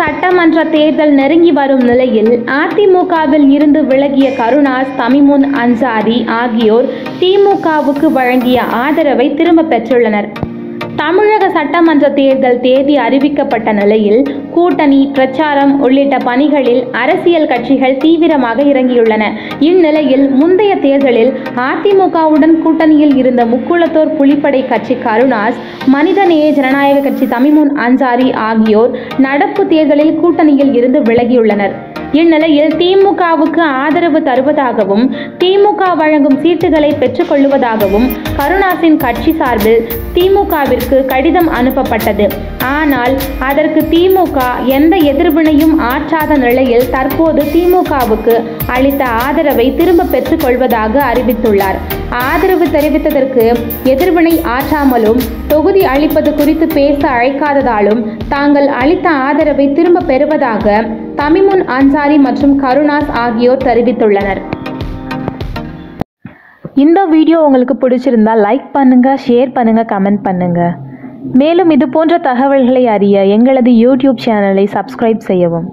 சட்டமன்ற தேர்தல் நெருங்கி வரும் நிலையில் அதிமுகவில் இருந்து விலகிய கருணாஸ், தமிமுன், அன்சாரி ஆகியோர் திமுகவுக்கு வழங்கிய ஆதரவை திரும்ப பெற்றுள்ளனர். தமிழக சட்டமன்ற தேர்தல் தேதி அறிவிக்கப்பட்ட நிலையில் கூட்டணி பிரச்சாரம் உள்ளிட்ட பணிகளில் அரசியல் கட்சிகள் தீவிரமாக இறங்கியுள்ளன. இந்நிலையில் முந்தைய தேர்தலில் அதிமுகவுடன் கூட்டணியில் இருந்த முக்குளத்தோர் புலிப்படை கட்சி கருணாஸ், மனிதநேய ஜனநாயக கட்சி தமிமுன், அன்சாரி ஆகியோர் நடப்பு தேர்தலில் கூட்டணியில் இருந்து விலகியுள்ளனர். இந்நிலையில் திமுகவுக்கு ஆதரவு தருவதாகவும் திமுக வழங்கும் சீட்டுகளை பெற்றுக்கொள்வதாகவும் கருணாஸின் கட்சி சார்பில் திமுகவிற்கு கடிதம் அனுப்பப்பட்டது. ஆனால் அதற்கு திமுக எந்த எதிர்வினையும் ஆற்றாத நிலையில் தற்போது திமுகவுக்கு அளித்த ஆதரவை திரும்ப பெற்றுக்கொள்வதாக அறிவித்துள்ளார். ஆதரவு தெரிவித்ததற்கு எதிர்வினை ஆற்றாமலும் தொகுதி அளிப்பது குறித்து பேச அழைக்காததாலும் தாங்கள் அளித்த ஆதரவை திரும்ப பெறுவதாக தமிமுன், அன்சாரி மற்றும் கருணாஸ் ஆகியோர் தெரிவித்துள்ளனர். இந்த வீடியோ உங்களுக்கு பிடிச்சிருந்தா லைக் பண்ணுங்க, ஷேர் பண்ணுங்க, கமெண்ட் பண்ணுங்க. மேலும் இது போன்ற தகவல்களை அறிய எங்களது யூடியூப் சேனலை சப்ஸ்கிரைப் செய்யவும்.